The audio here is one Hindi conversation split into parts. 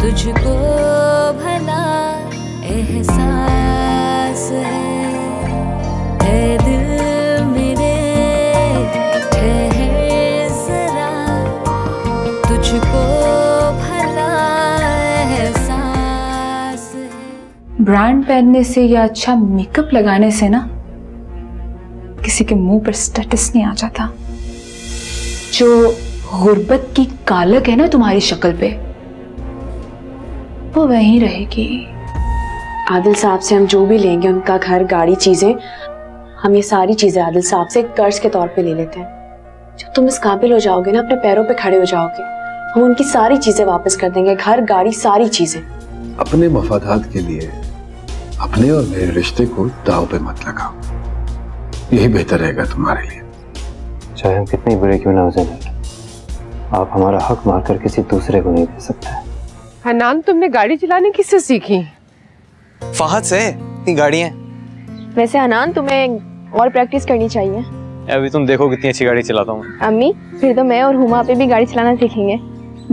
तुझको भला एहसास है दिल मेरे ठहर जरा तुझको भला एहसास है। ब्रांड पहनने से या अच्छा मेकअप लगाने से ना किसी के मुंह पर स्टेटस नहीं आ जाता। जो गुर्बत की कालक है ना तुम्हारी शक्ल पे वो वहीं रहेगी। आदिल साहब से हम जो भी लेंगे उनका घर गाड़ी चीजें हम ये सारी चीजें आदिल साहब से कर्ज के तौर पे ले लेते हैं। जब तुम इस काबिल हो जाओगे ना अपने पैरों पे खड़े हो जाओगे हम उनकी सारी चीजें वापस कर देंगे, घर गाड़ी सारी चीजें। अपने मफादात के लिए अपने और मेरे रिश्ते को दाव पे मत लगाओ, यही बेहतर रहेगा तुम्हारे लिए। चाहे हम कितने बुरे क्यों ना हो जाए आप हमारा हक मारकर किसी दूसरे को नहीं दे सकते। हनान तुमने गाड़ी चलाने किससे सीखी? फहद से इतनी गाड़ियाँ। वैसे हनान तुम्हें और प्रैक्टिस करनी चाहिए। अभी तुम देखो कितनी अच्छी गाड़ी चलाता हूँ। अम्मी फिर तो मैं और हुमा पे भी गाड़ी चलाना सीखेंगे।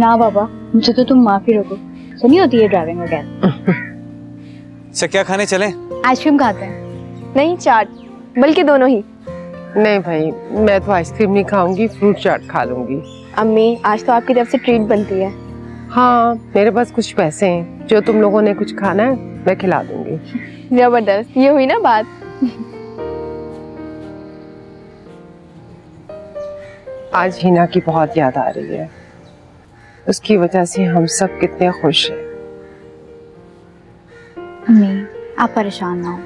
ना बाबा मुझे तो तुम माफी रखो सुनी होती है ड्राइविंग वगैरह। अच्छा क्या खाने चले? आइसक्रीम खाते हैं। नहीं चाट, बल्कि दोनों ही। नहीं भाई मैं तो आइसक्रीम नहीं खाऊंगी, फ्रूट चाट खा लूंगी। अम्मी आज तो आपकी तरफ से ट्रीट बनती है। हाँ मेरे पास कुछ पैसे हैं, जो तुम लोगों ने कुछ खाना है मैं खिला दूंगी। जबरदस्त, ये हुई ना बात। आज हिना की बहुत याद आ रही है, उसकी वजह से हम सब कितने खुश हैं। अम्मी आप परेशान ना हो,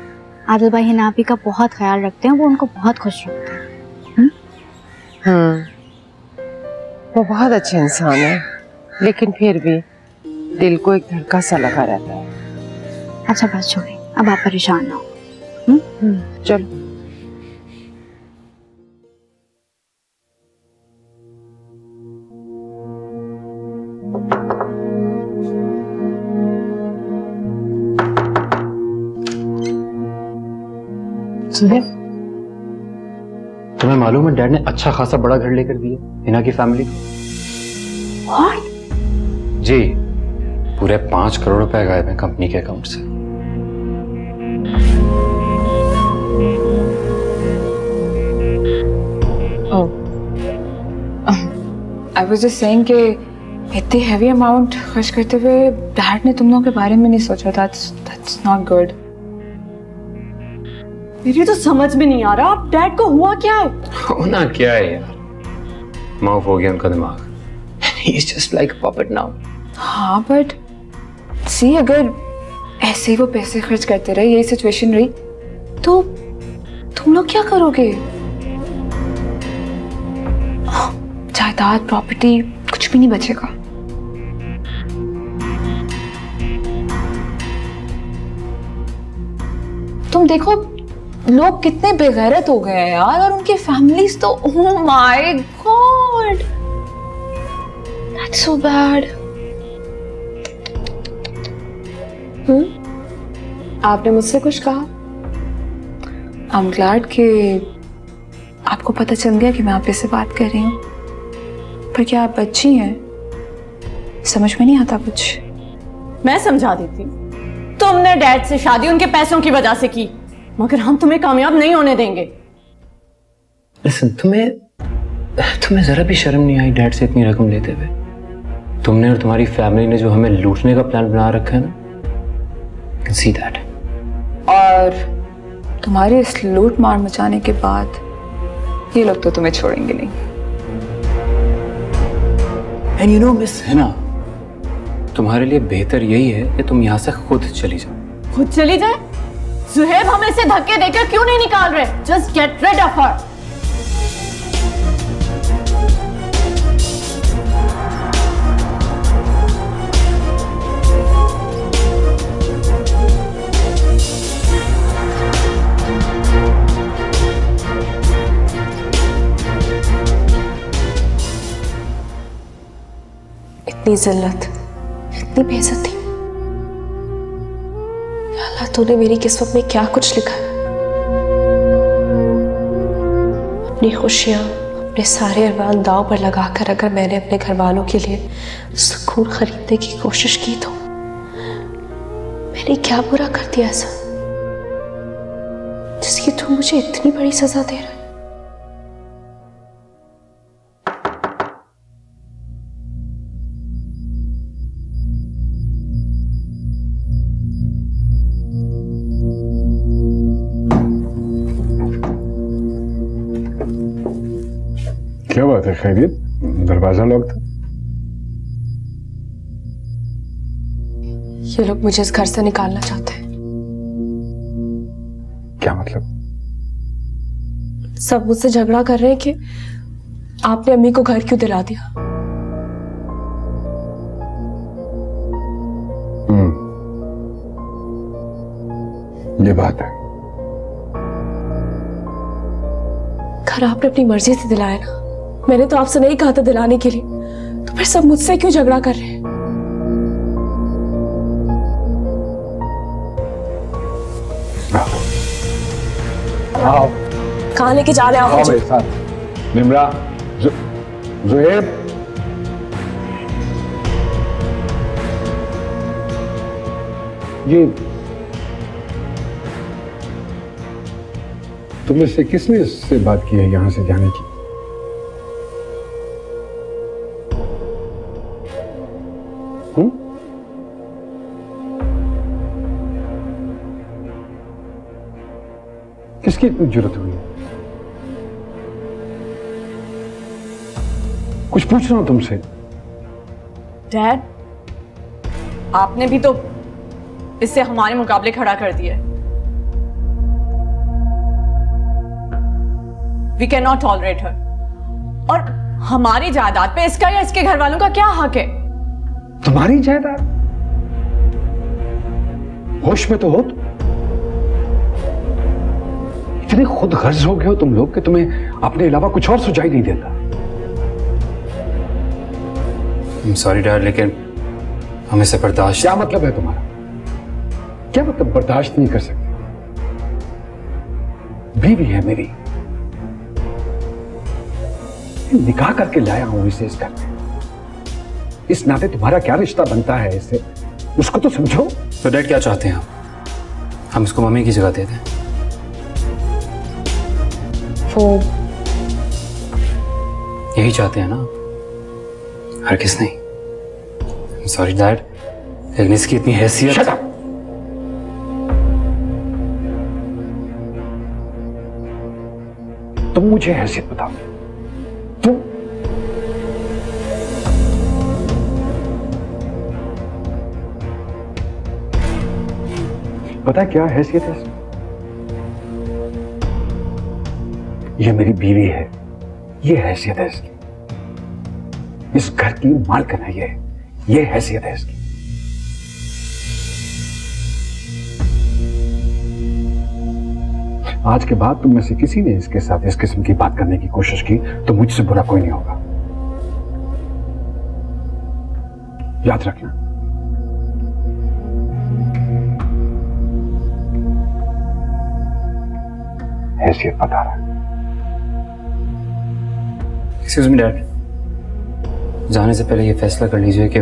आदिल भाई हिना भी का बहुत ख्याल रखते हैं, वो उनको बहुत खुश रखते हैं। हाँ वो बहुत अच्छे इंसान है लेकिन फिर भी दिल को एक धड़का सा लगा रहता है। अच्छा बात छोड़िए अब आप परेशान ना हो। चलो तुम्हें मालूम है डैड ने अच्छा खासा बड़ा घर लेकर दिया हिना की फैमिली को। जी पूरे 5 करोड़ रुपए गायब है कंपनी के अकाउंट से। आई वाज जस्ट सेइंग कि इतनी हैवी अमाउंट खर्च करते हुए डैड ने तुम लोगों के बारे में नहीं सोचा। That's not good. मेरी तो समझ में नहीं आ रहा आप डैड को हुआ क्या है। होना क्या है यार, माफ हो गया उनका दिमाग। He's just like a puppet now. हाँ but see अगर ऐसे ही वो पैसे खर्च करते रहे यही सिचुएशन रही तो तुम लोग क्या करोगे? जायदाद प्रॉपर्टी कुछ भी नहीं बचेगा। तुम देखो लोग कितने बेगैरत हो गए हैं यार और उनकी फैमिलीज तो oh my God so bad। आपने मुझसे कुछ कहा? I'm glad कि आपको पता चल गया कि मैं आप से बात कर रही हूँ। पर क्या आप बच्ची हैं, समझ में नहीं आता कुछ। मैं समझा देती। तुमने डैड से शादी उनके पैसों की वजह से की मगर हम तुम्हें कामयाब नहीं होने देंगे। Listen, तुम्हें जरा भी शर्म नहीं आई डैड से इतनी रकम लेते हुए? तुमने और तुम्हारी फैमिली ने जो हमें लूटने का प्लान बना रखा है ना, सी दैट। और तुम्हारी इस लूट मार मचाने के बाद ये लोग तो तुम्हें छोड़ेंगे नहीं। And you know miss Hina, तुम्हारे लिए बेहतर यही है कि तुम यहाँ से खुद चली जाओ। खुद चली जाए? ज़ुहैब हमें इसे धक्के देकर क्यों नहीं निकाल रहे? Just get rid of her. इतनी जिल्लत, इतनी बेइज्जती। अल्लाह तूने मेरी किस्मत में क्या कुछ लिखा है। अपनी खुशियाँ, अपने सारे अरमान दाव पर लगाकर अगर मैंने अपने घर वालों के लिए सुकून खरीदने की कोशिश की तो मैंने क्या बुरा कर दिया ऐसा जिसकी तुम मुझे इतनी बड़ी सजा दे रहे। क्या बात है, खैरियत? दरवाजा लॉक था। ये लोग मुझे इस घर से निकालना चाहते हैं। क्या मतलब? सब मुझसे झगड़ा कर रहे हैं कि आपने अम्मी को घर क्यों दिला दिया। ये बात है, घर आपने अपनी मर्जी से दिलाया ना, मैंने तो आपसे नहीं कहा था दिलाने के लिए, तो फिर सब मुझसे क्यों झगड़ा कर रहे हैं? आओ। कहाँ लेके जा रहे हैं आप? मेरे साथ। निम्रा, ज़ोहैब, ये तुम इससे किसने इससे बात की है यहाँ से जाने की? किसकी इतनी जरूरत हुई? कुछ पूछ रहा हूं तुमसे। डैड, आपने भी तो इससे हमारे मुकाबले खड़ा कर दिया। We can not tolerate her. और हमारी जायदाद पे इसका या इसके घर वालों का क्या हक है? तुम्हारी जायदाद? होश में तो हो, इतने खुद गर्ज हो गए हो तुम लोग कि तुम्हें अपने अलावा कुछ और सुझाई नहीं देता। I'm sorry डैड, लेकिन हम इसे बर्दाश्त। क्या मतलब है तुम्हारा? क्या मतलब बर्दाश्त नहीं कर सकते? बीवी है मेरी, निकाह करके लाया हूं इसे इस घर में, इस नाते तुम्हारा क्या रिश्ता बनता है इससे, उसको तो समझो। तो डैड क्या चाहते हैं आप? हम इसको मम्मी की जगह दे दें? यही चाहते हैं ना, हर किस नहीं। सॉरी डैड, लेकिन इसकी इतनी हैसियत। Shut up. तुम मुझे हैसियत बताओ। तुम पता क्या हैसियत है? ये मेरी बीवी है, ये हैसियत है इसकी, इस घर की मालकिन है ये हैसियत है इसकी। आज के बाद तुम में से किसी ने इसके साथ इस किस्म की बात करने की कोशिश की तो मुझसे बुरा कोई नहीं होगा, याद रखना। हैसियत बता रहा है। एक्सक्यूज मी डैड, जाने से पहले ये फैसला कर लीजिए कि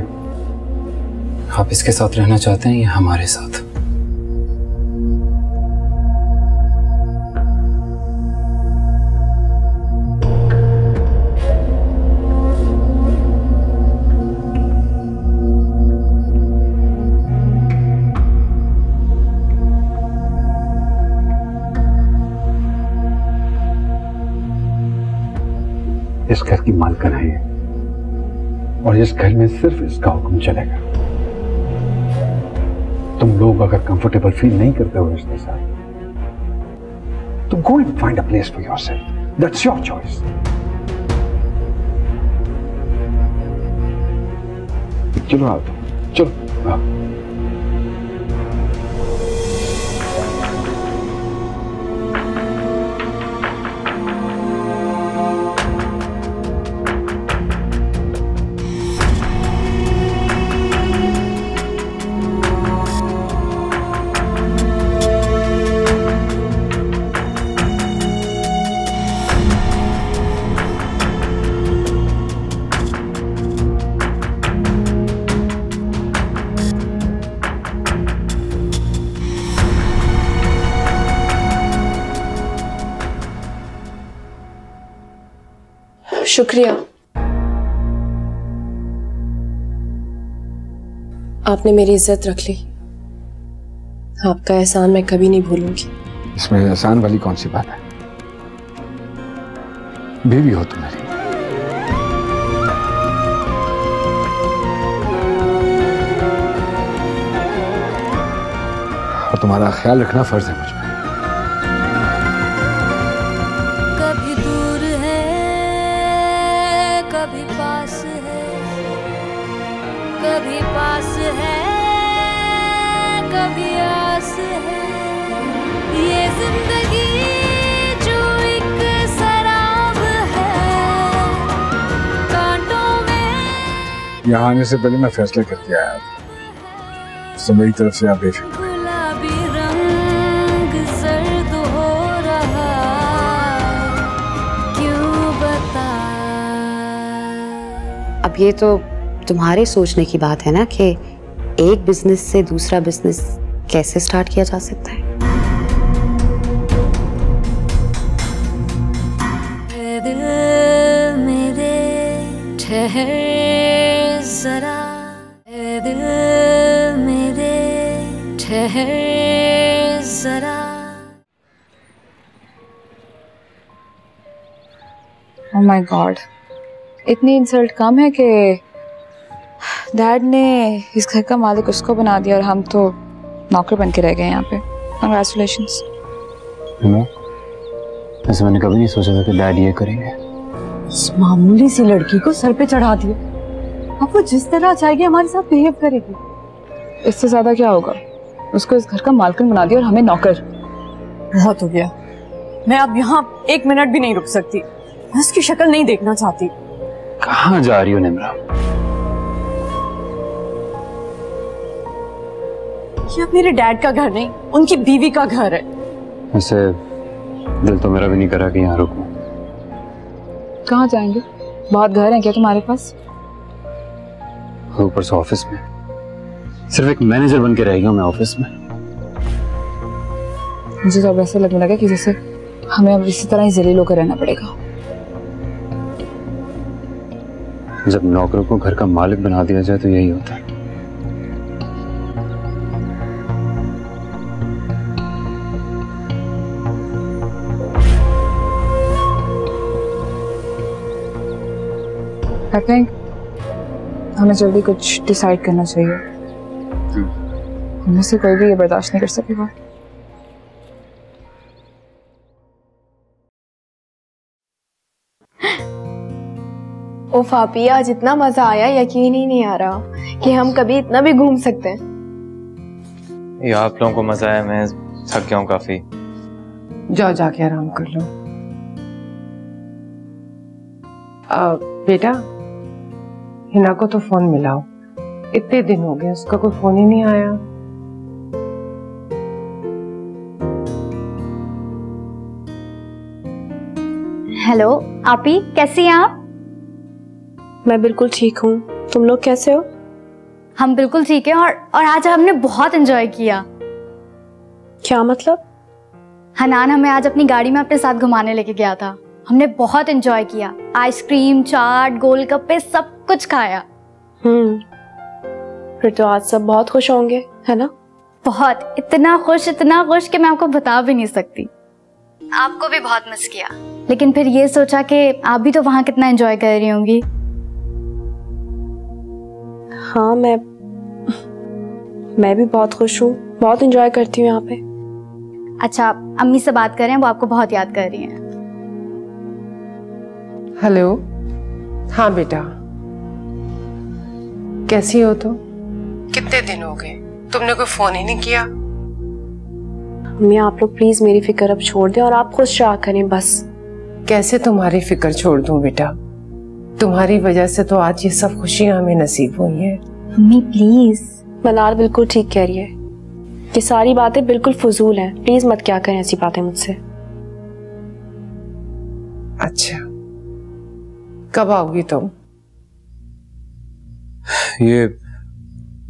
आप इसके साथ रहना चाहते हैं या हमारे साथ। इस घर की मालकिन है और इस घर में सिर्फ इसका हुक्म चलेगा। तुम लोग अगर कंफर्टेबल फील नहीं करते हो इसके साथ तो go and find a place for yourself, that's your choice. चलो आओ, चलो आओ। शुक्रिया, आपने मेरी इज्जत रख ली। आपका एहसान मैं कभी नहीं भूलूंगी। इसमें एहसान वाली कौन सी बात है, बीवी हो तुम्हारी। और तुम्हारा ख्याल रखना फर्ज है मुझ पर। कभी दूर है कभी पास है, कभी पास है कभी आस है, ये जिंदगी। यहाँ आने से पहले मैं फैसला करके आया था, तो मेरी तरफ से आप बेफिक्र रहिए। अब ये तो तुम्हारे सोचने की बात है ना कि एक बिजनेस से दूसरा बिजनेस कैसे स्टार्ट किया जा सकता है। दिल मेरे ठहर जरा, दिल मेरे ठहर जरा। Oh my God, इतनी इंसल्ट कम है कि डैड ने इस घर का मालिक उसको बना दिया और हम तो नौकर बन के रह गए यहाँ पे। कंग्रेचुलेशंस। ऐसे मैंने कभी नहीं सोचा था कि डैड ये करेंगे। इस मामूली सी लड़की को सर पे चढ़ा दिया। अब वो जिस तरह चाहेगी हमारे साथ बिहेव करेगी। इससे ज्यादा क्या होगा, उसको इस घर का मालकिन बना दिया और हमें नौकर। बहुत हो गया, मैं अब यहाँ एक मिनट भी नहीं रुक सकती। मैं उसकी शक्ल नहीं देखना चाहती। कहाँ जा रही हो निम्रा? ये मेरे डैड का घर नहीं, उनकी बीवी का घर है। वैसे दिल तो मेरा भी नहीं करा कि यहाँ रुकूं। कहाँ जाएंगे? बहुत घर हैं क्या तुम्हारे पास? ऊपर से ऑफिस में। सिर्फ एक मैनेजर बन के रह गया हूँ मैं ऑफिस में। मुझे तो अब ऐसा लगने लगा कि जैसे हमें अब इसी तरह ही जलील होकर रहना पड़ेगा। जब नौकरों को घर का मालिक बना दिया जाए तो यही होता है। आई थिंक हमें जल्दी कुछ डिसाइड करना चाहिए। हमें से कोई भी ये बर्दाश्त नहीं कर सकेगा। ओफ आपी, आज इतना मजा आया, यकीन ही नहीं आ रहा कि हम कभी इतना भी घूम सकते हैं। ये आप लोगों को मजा आया, मैं थक गया हूँ काफी। जाओ जाके आराम कर लो। बेटा हिना को तो फोन मिलाओ, इतने दिन हो गए उसका कोई फोन ही नहीं आया। हेलो आपी, कैसी हैं आप? मैं बिल्कुल ठीक हूँ, तुम लोग कैसे हो? हम बिल्कुल ठीक हैं और आज हमने बहुत एंजॉय किया। क्या मतलब? हनान हमें आज अपनी गाड़ी में अपने साथ घुमाने लेके गया था। हमने बहुत एंजॉय किया, आइसक्रीम, चाट, गोलगप्पे सब कुछ खाया। फिर तो आज सब बहुत खुश होंगे, है ना? बहुत, इतना खुश कि मैं आपको बता भी नहीं सकती। आपको भी बहुत मिस किया, लेकिन फिर ये सोचा कि आप भी तो वहाँ कितना एंजॉय कर रही होंगी। हाँ, मैं भी बहुत खुश हूँ, बहुत एंजॉय करती हूँ यहाँ पे। अच्छा, अम्मी से बात करें, वो आपको बहुत याद कर रही हैं। हेलो, हाँ बेटा, कैसी हो तुम? कितने दिन हो गए, तुमने कोई फोन ही नहीं किया। अम्मी आप लोग प्लीज मेरी फिक्र अब छोड़ दें और आप खुश रहा करें बस। कैसे तुम्हारी फिक्र छोड़ दूं बेटा, तुम्हारी वजह से तो आज ये सब खुशियां हमें नसीब हुई हैं। Mummy please. मनार बिल्कुल ठीक कह रही है, ये सारी बातें बिल्कुल फजूल हैं, प्लीज मत क्या करें ऐसी बातें मुझसे। अच्छा, कब आओगी तुम? ये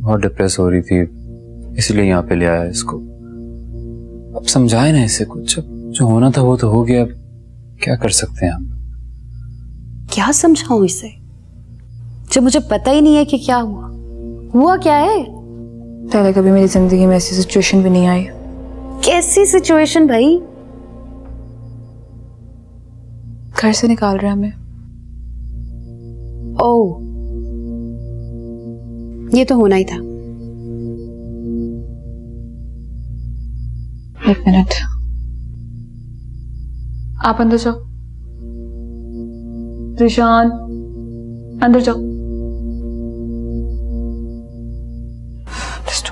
बहुत डिप्रेस हो रही थी, इसलिए यहाँ पे ले आया इसको। अब समझाए ना इसे कुछ, जो होना था वो तो हो गया, अब क्या कर सकते हैं हम। क्या समझाऊं इसे जब मुझे पता ही नहीं है कि क्या हुआ क्या है। पहले कभी मेरी जिंदगी में ऐसी सिचुएशन भी नहीं आई। कैसी सिचुएशन भाई? घर से निकाल रहा है हमें। ओह, ये तो होना ही था। एक मिनट, आप अंदर जाओ। रिशान अंदर जाओ।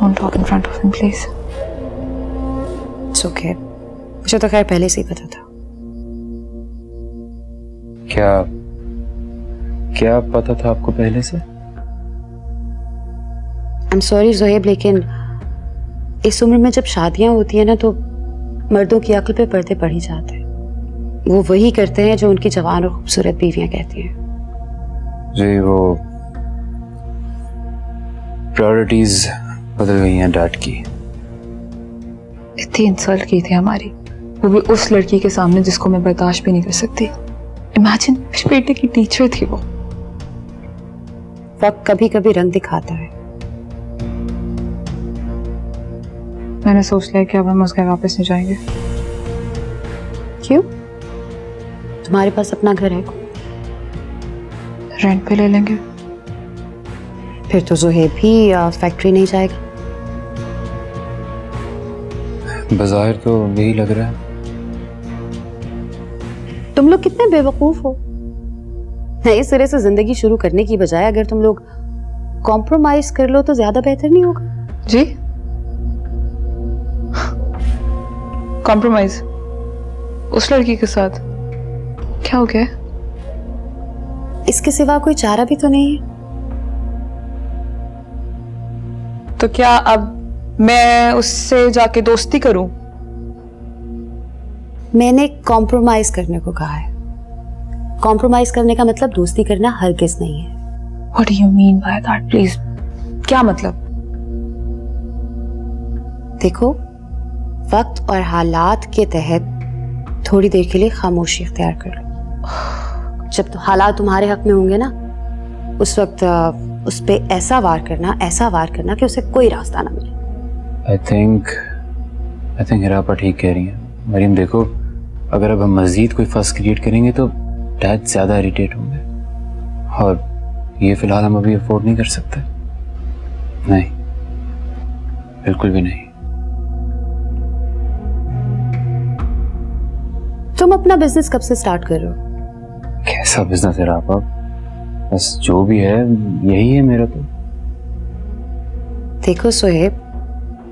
Don't talk in front of him, please. It's okay. मुझे तो खैर पहले से ही पता था। क्या पता था आपको पहले से? I'm sorry ज़ोहैब, लेकिन इस उम्र में जब शादियां होती हैं ना तो मर्दों की अक्ल पे पर्दे पड़ ही जाते हैं। वो वही करते हैं जो उनकी जवान और खूबसूरत बीवियां कहती हैं। जी, वो प्रायोरिटीज बदल गई हैं डैड की। इतनी इंसल्ट की थी हमारी, वो भी उस लड़की के सामने जिसको मैं बर्दाश्त भी नहीं कर सकती। इमेजिन, मेरे बेटे की टीचर थी वो। वक्त कभी कभी रंग दिखाता है। मैंने सोच लिया कि अब हम उस घर वापस नहीं जाएंगे। क्यों? तुम्हारे पास अपना घर है? रेंट पे ले लेंगे। फिर तो ज़ोहैब भी फैक्ट्री नहीं जाएगा। बाजार तो यही लग रहा है। तुम लोग कितने बेवकूफ हो। इस तरह से जिंदगी शुरू करने की बजाय अगर तुम लोग कॉम्प्रोमाइज कर लो तो ज्यादा बेहतर नहीं होगा? जी, कॉम्प्रोमाइज उस लड़की के साथ क्या हो गया? इसके सिवा कोई चारा भी तो नहीं है। तो क्या अब मैं उससे जाके दोस्ती करूं? मैंने कॉम्प्रोमाइज करने को कहा है। कॉम्प्रोमाइज करने का मतलब दोस्ती करना हरगिज़ नहीं है। What do you mean by that? Please, क्या मतलब? देखो, वक्त और हालात के तहत थोड़ी देर के लिए खामोशी इख्तियार कर लो। जब तो हालात तुम्हारे हक में होंगे ना, उस वक्त उस पे ऐसा वार करना कि उसे कोई रास्ता ना मिले। I think हिरा पर ठीक कह रही हैं। मरियम देखो, अगर अब हम मज़ीद कोई फस क्रिएट करेंगे तो डैड ज़्यादा इरिटेट होंगे और ये फ़िलहाल हम अभी अफोर्ड नहीं कर सकते। नहीं, बिल्कुल भी नहीं। तुम अपना बिजनेस कब से स्टार्ट कर रहे हो? कैसा बिजनेस हिरा? आप बस जो भी है यही है मेरा। तो देखो ज़ोहैब,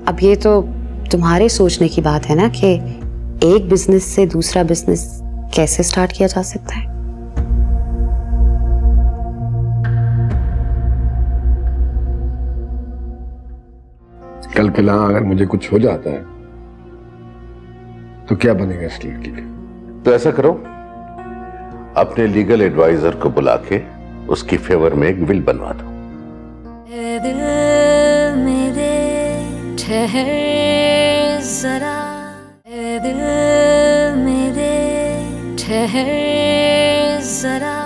अब ये तो तुम्हारे सोचने की बात है ना कि एक बिजनेस से दूसरा बिजनेस कैसे स्टार्ट किया जा सकता है। कल के लां अगर मुझे कुछ हो जाता है तो क्या बनेगा इस लड़की का? तो ऐसा करो, अपने लीगल एडवाइजर को बुला के उसकी फेवर में एक विल बनवा दो। दिल मेरे ठहर जरा, दिल मेरे ठहर जरा।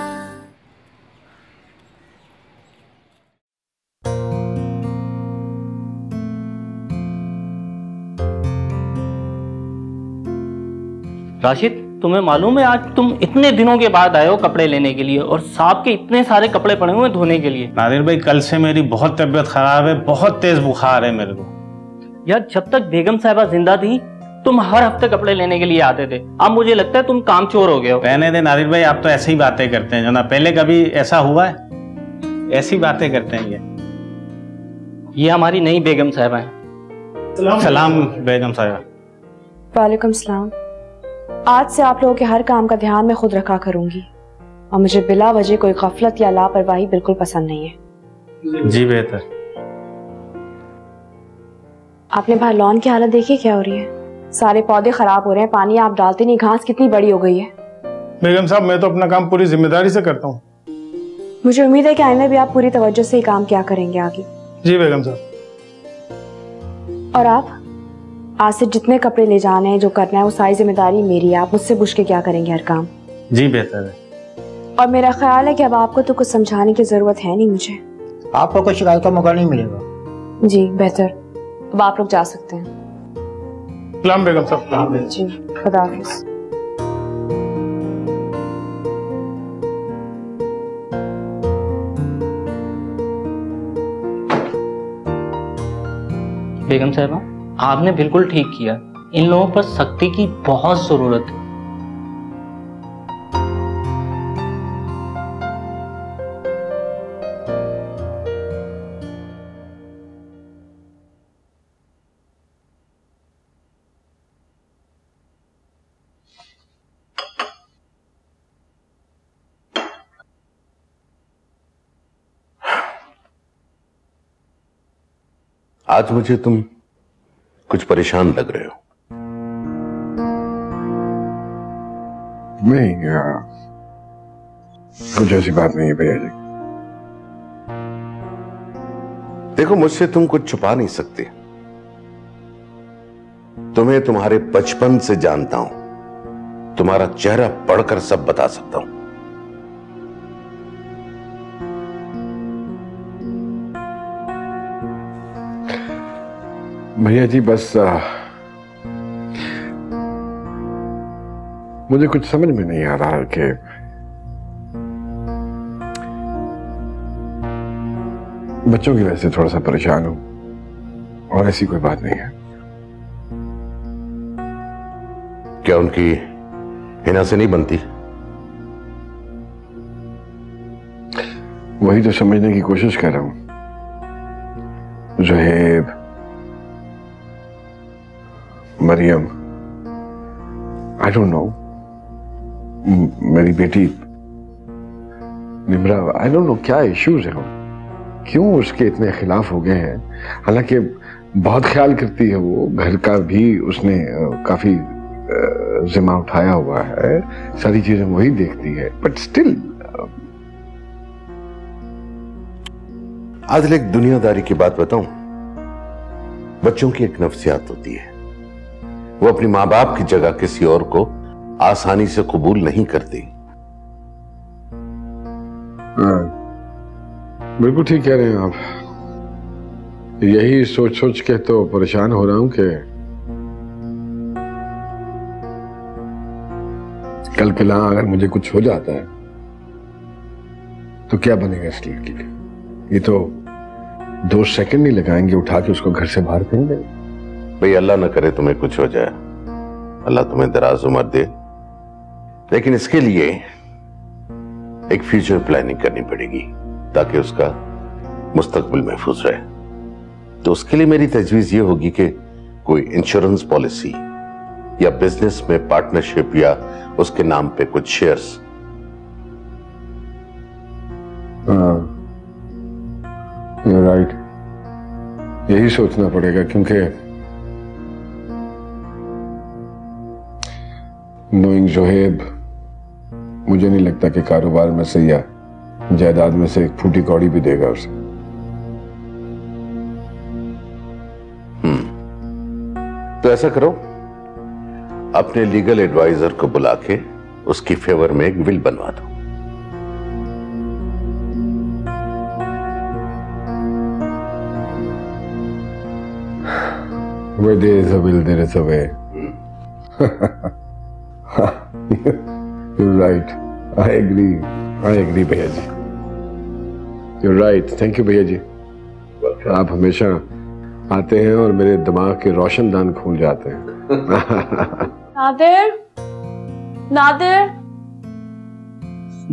राशिद, तुम्हें मालूम है आज तुम इतने दिनों के बाद आए हो कपड़े लेने के लिए और सांप के इतने सारे कपड़े पड़े हुए धोने के लिए। नादिर भाई, कल से मेरी बहुत तबीयत खराब है, बहुत तेज बुखार है मेरे को। यार, जब तक बेगम साहिबा जिंदा थी तुम हर हफ्ते कपड़े लेने के लिए आते थे, अब मुझे लगता है तुम काम चोर हो गए हो। रहने दे नादिर भाई, आप तो ऐसी ही बातें करते हैं जना। पहले कभी ऐसा हुआ है? ऐसी बातें करते हैं। ये हमारी नई बेगम साहिबा है। सलाम बेगम साहिबा। वालेकुम सलाम। आज से आप लोगों के हर काम का ध्यान मैं खुद रखा करूंगी और मुझे बिला वजह कोई गफलत या लापरवाही बिल्कुल पसंद नहीं है। जी बेहतर। आपने बाहर लॉन की हालत देखी क्या हो रही है? सारे पौधे खराब हो रहे हैं, पानी आप डालते नहीं, घास कितनी बड़ी हो गई है। बेगम साहब, मैं तो अपना काम पूरी जिम्मेदारी से करता हूँ। मुझे उम्मीद है कि आइंदा भी आप पूरी तवज्जो से ही काम क्या करेंगे आगे। जी बेगम साहब। और आप आज से जितने कपड़े ले जाने हैं, जो करना है, वो सारी जिम्मेदारी मेरी है। आप मुझसे पूछ के क्या करेंगे हर काम। जी बेहतर है। और मेरा ख्याल है कि अब आपको तो कुछ समझाने की जरूरत है नहीं मुझे। आपको कोई शिकायत का मौका नहीं मिलेगा। जी बेहतर, अब आप लोग जा सकते हैं। सलाम बेगम साहब। जी खुदा हाफिज़। बेगम साहबा, आपने बिल्कुल ठीक किया, इन लोगों पर सख्ती की बहुत जरूरत है। आज मुझे तुम कुछ परेशान लग रहे हो। मैं कुछ ऐसी बात नहीं है भैया जी। देखो, मुझसे तुम कुछ छुपा नहीं सकते, तुम्हें तुम्हारे बचपन से जानता हूं, तुम्हारा चेहरा पढ़कर सब बता सकता हूं। भैया जी बस मुझे कुछ समझ में नहीं आ रहा कि बच्चों की वजह से थोड़ा सा परेशान हूं, और ऐसी कोई बात नहीं है। क्या उनकी हिना से नहीं बनती? वही तो समझने की कोशिश कर रहा हूं। Zohaib, Mariam, I don't know, मेरी बेटी निम्रा, आई डोंट नो क्या इश्यूज हैं, क्यों उसके इतने खिलाफ हो गए हैं। हालांकि बहुत ख्याल करती है वो, घर का भी उसने काफी जिम्मा उठाया हुआ है, सारी चीजें वही देखती है, बट स्टिल। आदिल, एक दुनियादारी की बात बताऊं, बच्चों की एक नफ्सियात होती है, वो अपनी माँ बाप की जगह किसी और को आसानी से कबूल नहीं करती। बिल्कुल ठीक कह रहे हैं आप। यही सोच सोच के तो परेशान हो रहा हूं कि कल के लां अगर मुझे कुछ हो जाता है तो क्या बनेगा इस लड़की का। ये तो 2 सेकंड नहीं लगाएंगे, उठा के उसको घर से बाहर फेंक देंगे। भाई अल्लाह ना करे तुम्हें कुछ हो जाए, अल्लाह तुम्हें दराज उम्र दे, लेकिन इसके लिए एक फ्यूचर प्लानिंग करनी पड़ेगी ताकि उसका मुस्तकबिल महफूज रहे। तो उसके लिए मेरी तजवीज ये होगी कि कोई इंश्योरेंस पॉलिसी या बिजनेस में पार्टनरशिप या उसके नाम पे कुछ शेयर्स। राइट, यही सोचना पड़ेगा, क्योंकि नोइंग ज़ोहैब, मुझे नहीं लगता कि कारोबार में से या जायदाद में से एक फूटी कौड़ी भी देगा उसे। तो ऐसा करो, अपने लीगल एडवाइजर को बुला के उसकी फेवर में एक विल बनवा दो। Where there is a will, there is a way. You're right. I agree भैया जी। You're right. Thank you भैया जी। आप हमेशा आते हैं और मेरे दिमाग के रोशनदान खुल जाते हैं। नादिर, नादिर।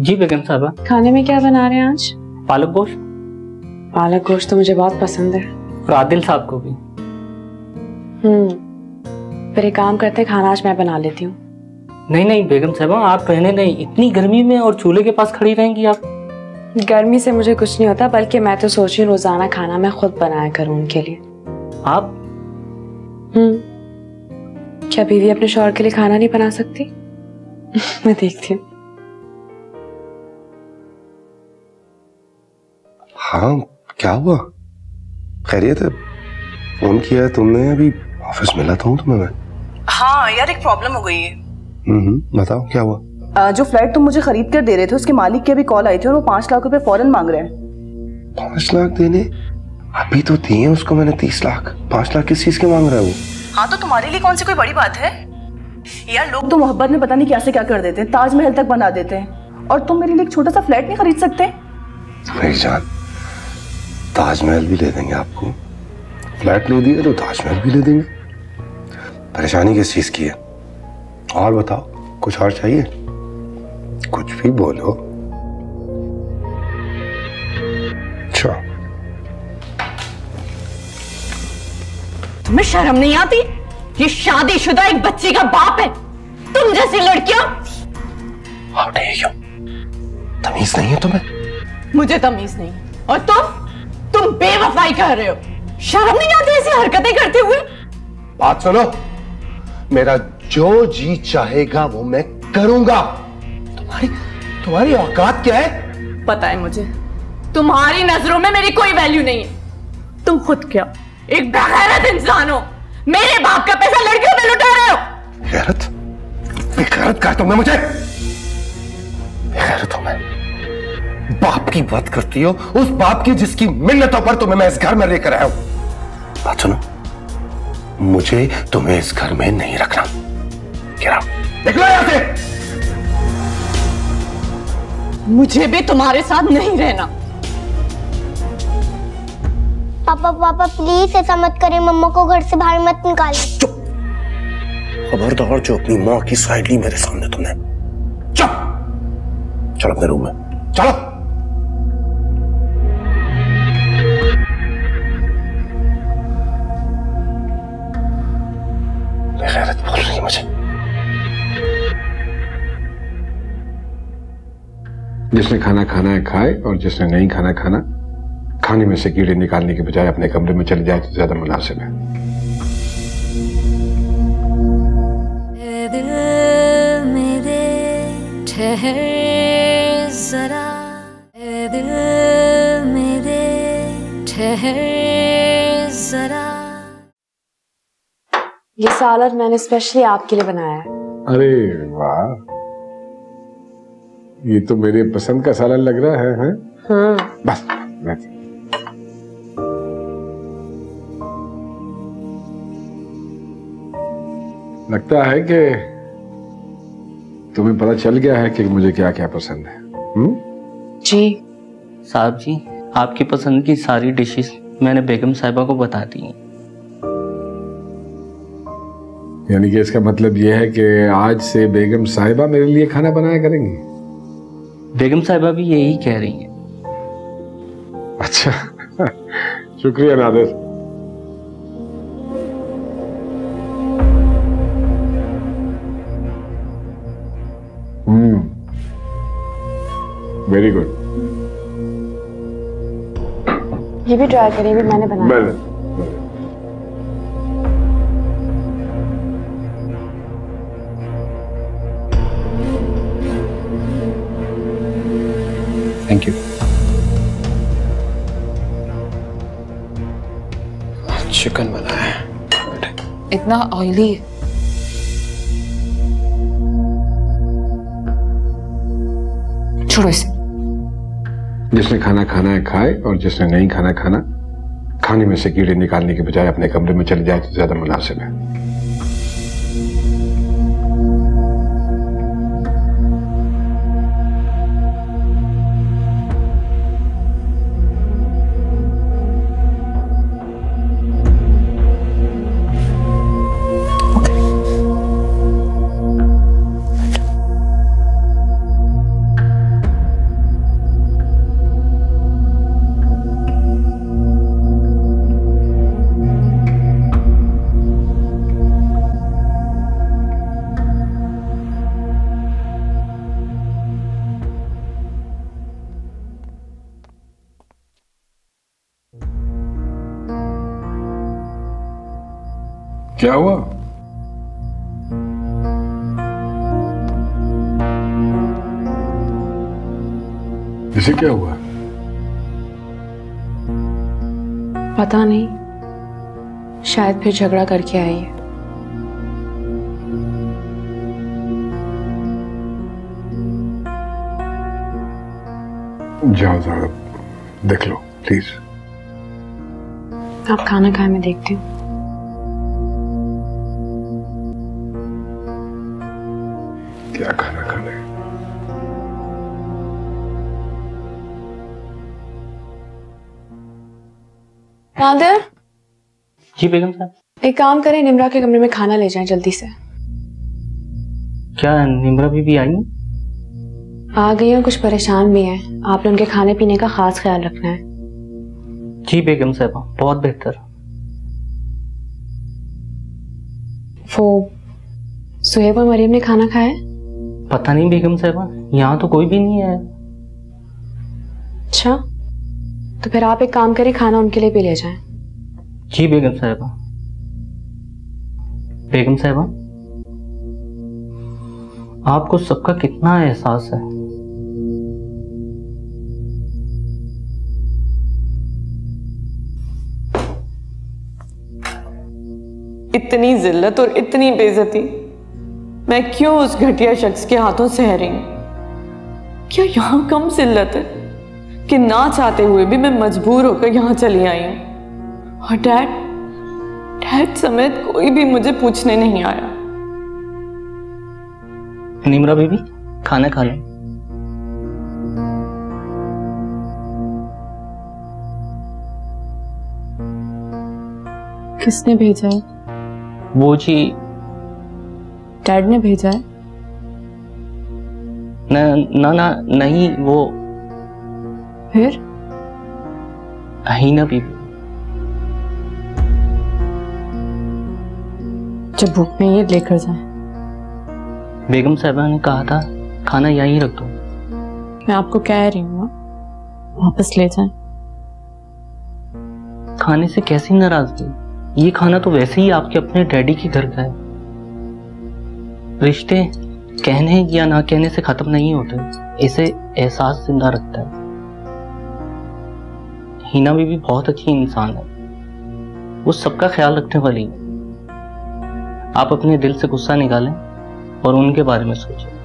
जी बेगम साहबा। खाने में क्या बना रहे हैं आज? पालक गोश्त। पालक गोश्त तो मुझे बहुत पसंद है, और आदिल साहब को भी। फिर एक काम करते, खाना आज मैं बना लेती हूँ। नहीं नहीं बेगम साहबा, आप रहने नहीं, इतनी गर्मी में और चूल्हे के पास खड़ी रहेंगी आप? गर्मी से मुझे कुछ नहीं होता, बल्कि मैं तो सोच रही हूँ रोजाना खाना मैं खुद बनाया करूँ उनके लिए। आप? क्या बीवी अपने शौहर के लिए खाना नहीं बना सकती? मैं देखती हूँ। हाँ, क्या हुआ? खैरियत है? फोन किया तुमने? अभी ऑफिस मिला था तुम्हें मैं। हाँ यार, एक प्रॉब्लम हो गई है। बताओ क्या हुआ? जो फ्लैट तुम मुझे खरीद कर दे रहे थे उसके मालिक की अभी कॉल आई थी और वो 5 लाख रुपए फौरन मांग रहे हैं। 5 लाख देने? अभी तो दिए उसको मैंने 30 लाख। 5 लाख किस चीज के मांग रहा है वो? हाँ तो तुम्हारे लिए कौन सी कोई बड़ी बात है यार, लोग तो मोहब्बत में पता नहीं क्या से क्या कर देते हैं, ताजमहल तक बना देते हैं, और तुम मेरे लिए एक छोटा सा फ्लैट नहीं खरीद सकते? मेरी जान, ताजमहल भी ले देंगे आपको, फ्लैट नहीं दिया तो ताजमहल भी ले देंगे। परेशानी किस चीज की है? और बताओ, कुछ और चाहिए? कुछ भी बोलो। अच्छा, तुम्हें शर्म नहीं आती? ये शादीशुदा एक बच्चे का बाप है, तुम जैसी लड़कियां। How dare you? तमीज नहीं है तुम्हें? मुझे तमीज नहीं है, और तुम बेवफाई कर रहे हो। शर्म नहीं आती ऐसी हरकतें करते हुए? बात सुनो, मेरा जो जी चाहेगा वो मैं करूंगा। तुम्हारी औकात क्या है? पता है मुझे, तुम्हारी नजरों में मेरी कोई वैल्यू नहीं है। तुम खुद क्या एक बेगैरत इंसान हो, मेरे बाप का पैसा लड़कियों पे लुटा रहे हो। गैरत? बेगैरत कहा तुमने मुझे? बेगैरत हो मैं? बाप की बात करती हो, उस बाप की जिसकी मिन्नतों पर तुम्हें मैं इस घर में लेकर आया हूं। बात सुनो, मुझे तुम्हें इस घर में नहीं रखना। किरा, निकलो यहां से। मुझे भी तुम्हारे साथ नहीं रहना। पापा प्लीज ऐसा मत करें, मम्मा को घर से बाहर मत निकालें। चुप! खबरदार जो अपनी माँ की साइड ली मेरे सामने तुमने। चुप! चलो अपने रूम में चलो। बेगैरत बोल रही है मुझे। जिसने खाना खाना है खाए, और जिसने नहीं खाना खाना, खाने में से कीड़े निकालने के बजाय अपने कमरे में चले जाए तो ज्यादा मुनासिब है। दिल मेरे ठहर जरा, दिल मेरे ठहर जरा। ये सालाद मैंने स्पेशली आपके लिए बनाया है। अरे वाह, ये तो मेरे पसंद का सालाद लग रहा है। हाँ? हाँ। बस लगता है कि तुम्हें पता चल गया है कि मुझे क्या क्या पसंद है। जी साहब जी, आपकी पसंद की सारी डिशेस मैंने बेगम साहिबा को बता दी। यानी कि इसका मतलब यह है कि आज से बेगम साहिबा मेरे लिए खाना बनाया करेंगी। बेगम साहिबा भी यही कह रही हैं। अच्छा, शुक्रिया नादिर। Very good. ये भी ट्राई करिए, भी मैंने बनाया। Thank you. चिकन बनाया है, इतना ऑयली है। छोड़ो इसे। जिसने खाना खाना है खाए, और जिसने नहीं खाना खाना, खाने में से कीड़े निकालने के बजाय अपने कमरे में चले जाए तो ज्यादा मुनासिब है। क्या हुआ? इसे क्या हुआ? पता नहीं, शायद फिर झगड़ा करके आई है। जाओ जरा देख लो प्लीज। आप खाना खाए, मैं देखती हूँ। क्या खाना खाना है? नादिर जी। बेगम साहब, एक काम करें, निम्रा के कमरे में खाना ले जाएं जल्दी से। क्या निम्रा भी आई है? आ गई और कुछ परेशान भी हैं। आपने उनके खाने पीने का खास ख्याल रखना है। जी बेगम साहबा, बहुत बेहतर। वो सुहेब और मरियम ने खाना खाया? पता नहीं बेगम साहबा, यहाँ तो कोई भी नहीं है। अच्छा, तो फिर आप एक काम करें, खाना उनके लिए भी ले जाएं। जी बेगम साहबा। बेगम साहबा, आपको सबका कितना एहसास है। इतनी जिल्लत और इतनी बेइज्जती मैं क्यों उस घटिया शख्स के हाथों सह रही हूं? क्या यहां कम जिल्लत है कि ना चाहते हुए भी मैं मजबूर होकर यहां चली आई हूं? और डैड समेत कोई भी मुझे पूछने नहीं आया। निम्रा बीबी, खाना खा लो। किसने भेजा है? वो जी डैड ने भेजा है। ना ना ना नहीं, वो फिर हिना बीबी। जब भूख में ये लेकर जाए। बेगम साहबा ने कहा था खाना यहीं रख दो। मैं आपको कह रही हूँ, वापस ले जाएं। खाने से कैसी नाराजगी? ये खाना तो वैसे ही आपके अपने डैडी के घर का है। रिश्ते कहने या ना कहने से खत्म नहीं होते, इसे एहसास जिंदा रखता है। हिना भी बहुत अच्छी इंसान है, वो सबका ख्याल रखने वाली है। आप अपने दिल से गुस्सा निकालें और उनके बारे में सोचो।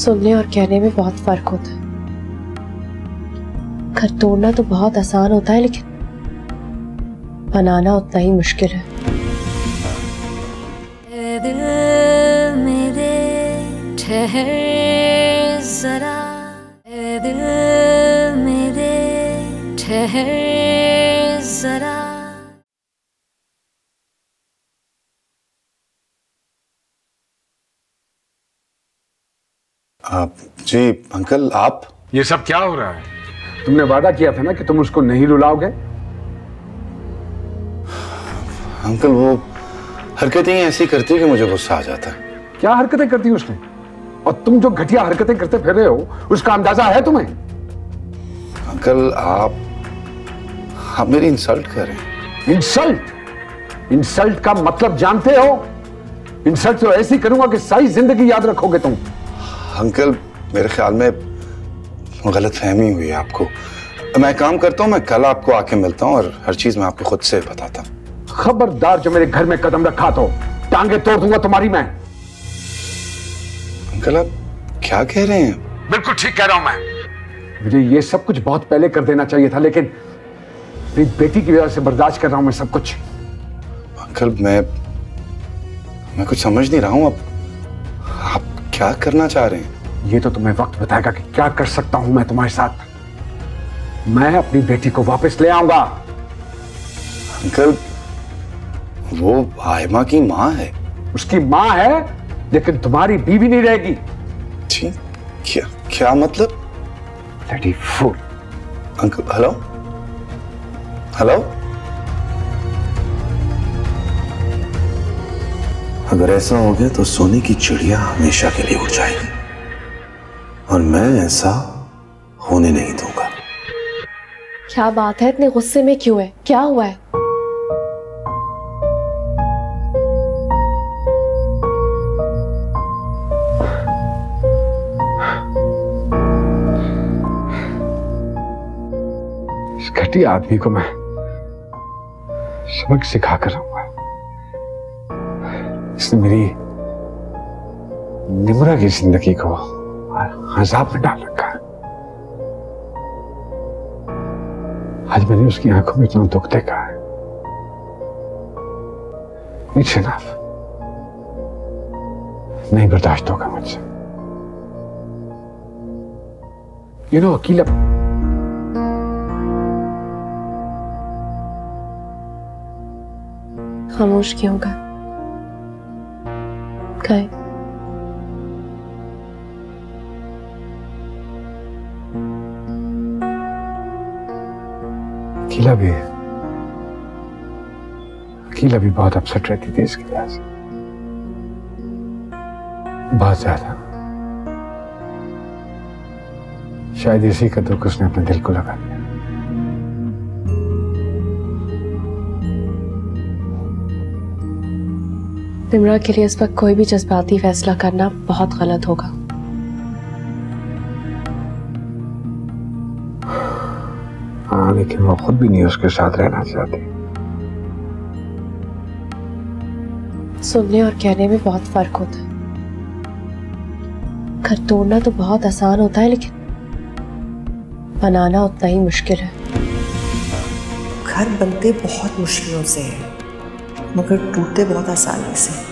सुनने और कहने में बहुत फर्क होता है। घर तोड़ना तो बहुत आसान होता है, लेकिन बनाना उतना ही मुश्किल है। दिल मेरे ठहर जरा आप जी। अंकल आप, ये सब क्या हो रहा है? तुमने वादा किया था ना कि तुम उसको नहीं रुलाओगे। अंकल वो हरकतें ऐसी करती है कि मुझे गुस्सा आ जाता है। क्या हरकतें करती है उसने? और तुम जो घटिया हरकतें करते फिर रहे हो उसका अंदाजा है तुम्हें? अंकल आप मेरी इंसल्ट कर रहे हैं। इंसल्ट का मतलब जानते हो? इंसल्ट तो ऐसी करूंगा कि सारी जिंदगी याद रखोगे तुम। अंकल मेरे ख्याल में गलतफहमी हुई है आपको। मैं काम करता हूँ, मैं कल आपको आके मिलता हूँ और हर चीज मैं आपको खुद से बताता हूँ। खबरदार जो मेरे घर में कदम रखा तो टांगे तोड़ दूंगा तुम्हारी मैं। अंकल आप क्या कह रहे हैं? बिल्कुल ठीक कह रहा हूँ मैं। मुझे ये सब कुछ बहुत पहले कर देना चाहिए था, लेकिन मेरी बेटी की वजह से बर्दाश्त कर रहा हूँ मैं सब कुछ। अंकल मैं कुछ समझ नहीं रहा हूँ। आप क्या करना चाह रहे हैं? ये तो तुम्हें वक्त बताएगा कि क्या कर सकता हूं मैं तुम्हारे साथ। मैं अपनी बेटी को वापस ले आऊंगा। अंकल वो आयमा की माँ है। उसकी माँ है, लेकिन तुम्हारी बीवी नहीं रहेगी। जी क्या क्या मतलब 34 अंकल। हेलो हेलो, अगर ऐसा हो गया तो सोने की चिड़िया हमेशा के लिए उड़ जाएगी और मैं ऐसा होने नहीं दूंगा। क्या बात है, इतने गुस्से में क्यों है? क्या हुआ है? इस घटिया आदमी को मैं सबक सिखा कर रहूंगा। इसने मेरी निम्रा की जिंदगी को अजाब में डाल रखा है। आज मैंने उसकी आंखों में इतना दुख देखा है। इट्स इनफ, नहीं बर्दाश्त होगा मुझसे। यू नो अकीला, खामोश क्यों होगा? क्या अकीला भी बहुत अपसेट रहती थी इसके वजह से, बहुत ज्यादा। शायद इसी का दुख उसने अपने दिल को लगा दिया। निम्रा के लिए इस वक्त कोई भी जज्बाती फैसला करना बहुत गलत होगा। लेकिन वो खुद भी नहीं उसके साथ रहना चाहती। सुनने और कहने में बहुत फर्क होता है। घर तोड़ना तो बहुत आसान होता है लेकिन बनाना उतना ही मुश्किल है। घर बनते बहुत मुश्किलों से है मगर टूटते बहुत आसानी से है।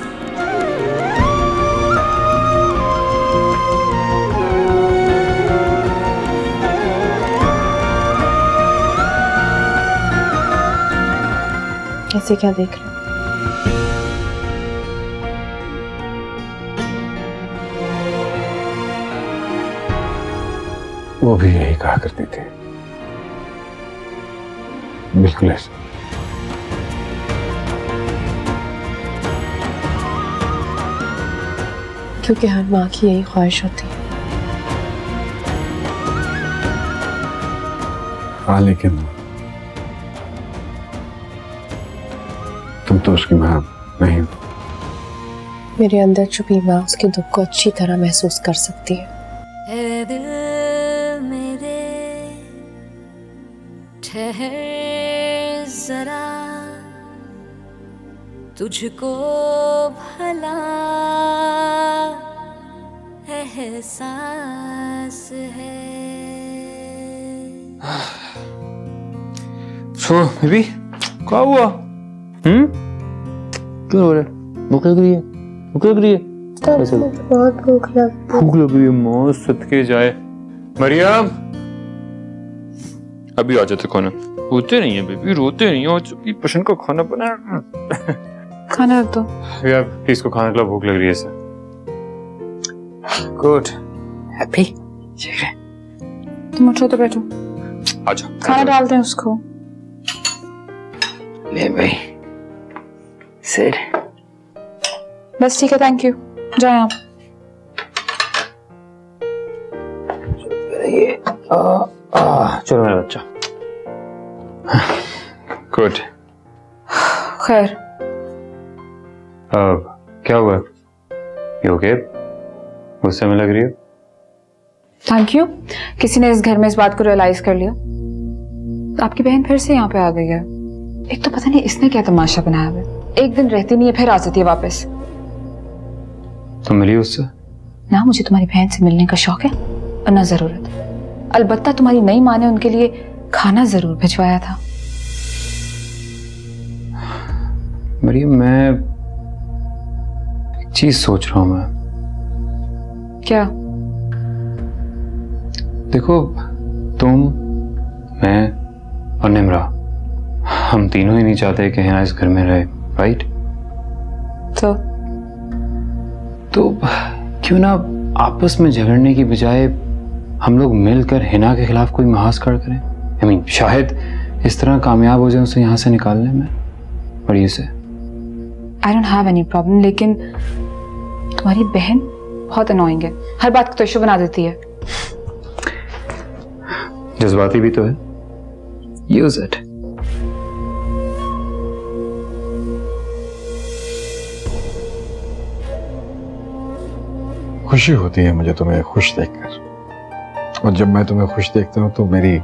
ऐसे क्या देख रहे? वो भी यही कहा करते थे, बिल्कुल ऐसे। क्योंकि हर माँ की यही ख्वाहिश होती है। हाँ लेकिन तुम तो उसकी माँ नहीं। मेरे अंदर छुपी माँ उसके दुख को अच्छी तरह महसूस कर सकती है। ऐ दिल मेरे ठहर जरा, तुझको भला एहसास है। सो बेबी क्या हुआ? क्यों हो रहा है? भूख लग रही है? भूख लग रही है? बहुत भूख लग रही है। माँ सदके जाए। मरियम अभी आ जाते खाना। रोते नहीं है बेबी, रोते नहीं है। पसंद का खाना बना। खाना तो यार प्लीज को खाना खिला, भूख लग रही है। गुड हैप्पी तुम उठो तो बैठो। अच्छा खाना डालते हैं उसको। ले भाई Sid. बस ठीक है, थैंक यू। जाए आप। चलो मेरा बच्चा। गुड। खैर क्या हुआ? You okay? गुस्से में लग रही हो? Thank you. किसी ने इस घर में इस बात को रियलाइज कर लिया। आपकी बहन फिर से यहाँ पे आ गई है। एक तो पता नहीं इसने क्या तमाशा बनाया है। एक दिन रहती नहीं है फिर आ जाती है वापस। तुम मिली उससे? ना, मुझे तुम्हारी बहन से मिलने का शौक है और ना जरूरत। अलबत्ता तुम्हारी नई माँ ने उनके लिए खाना जरूर भिजवाया था। मरियम मैं एक चीज सोच रहा हूं। मैं क्या? देखो तुम, मैं और निम्रा हम तीनों ही नहीं चाहते कि हिना इस घर में रहे, राइट? तो क्यों ना आपस में झगड़ने की बजाय हम लोग मिलकर हिना के खिलाफ कोई महाज खड़ा करें। आई मीन शायद इस तरह कामयाब हो जाए उसे यहाँ से निकालने में। What do you say? I don't have any problem, लेकिन तुम्हारी बहन बहुत annoying है, हर बात को तो इशू बना देती है। जज्बाती भी तो है। Use it. खुशी होती है मुझे तुम्हें खुश देखकर, और जब मैं तुम्हें खुश देखता हूँ तो मेरी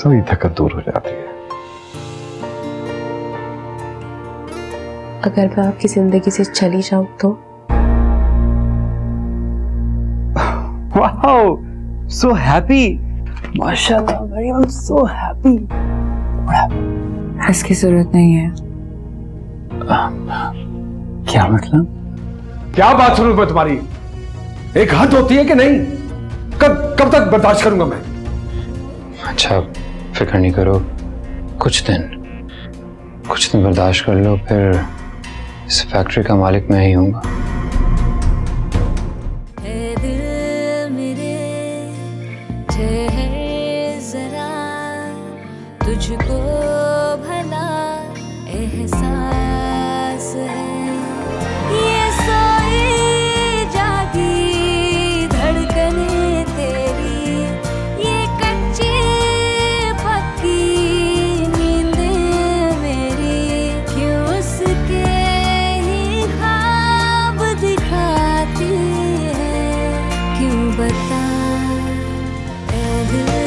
सभी थकन दूर हो जाती है। अगर मैं आपकी जिंदगी से चली जाऊं तो? वाओ, सो हैप्पी, माशाल्लाह मरियम, सो हैप्पी। इसकी जरूरत नहीं है। क्या मतलब? क्या बात शुरू में तुम्हारी? एक हद होती है कि नहीं? कब तक बर्दाश्त करूंगा मैं? अच्छा फिक्र नहीं करो, कुछ दिन बर्दाश्त कर लो, फिर इस फैक्ट्री का मालिक मैं ही हूँगा। तुझको भला एहसास है ये सोई जागी धड़कने तेरी, ये कच्ची पक्की नींदें मेरी, क्यों उसके ही ख्वाब दिखाती है, क्यों बता